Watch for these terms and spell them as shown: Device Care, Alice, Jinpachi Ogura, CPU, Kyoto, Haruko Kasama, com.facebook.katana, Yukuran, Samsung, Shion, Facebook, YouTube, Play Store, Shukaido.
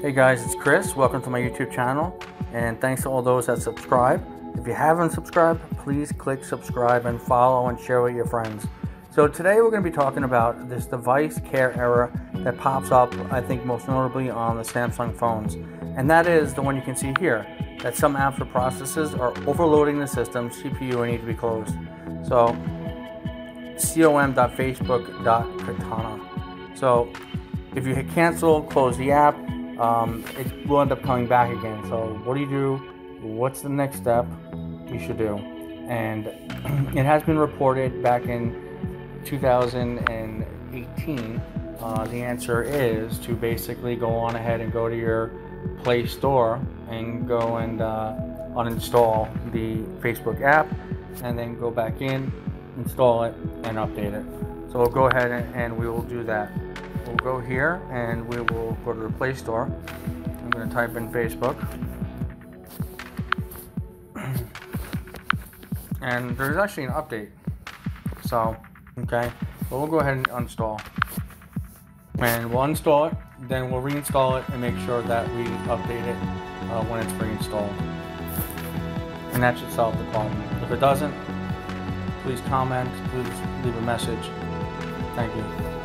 Hey guys, it's Chris. Welcome to my YouTube channel, and thanks to all those that subscribe. If you haven't subscribed, please click subscribe and follow and share with your friends. So today we're going to be talking about this device care error that pops up, I think most notably on the Samsung phones, and that is the one you can see here, that some apps or processes are overloading the system, CPU, and need to be closed. So com.facebook.katana. So if you hit cancel, close the app, it will end up coming back again. So what do you do? What's the next step you should do? And it has been reported back in 2018. The answer is to basically go on ahead and go to your Play Store and go and uninstall the Facebook app, and then go back in, install it, and update it. So we'll go ahead and we will do that. We'll go here and we will go to the Play Store. I'm going to type in Facebook. And there's actually an update. So, okay, but we'll go ahead and uninstall. And we'll uninstall it, then we'll reinstall it and make sure that we update it when it's reinstalled. And that should solve the problem. If it doesn't, please comment, please leave a message. Thank you.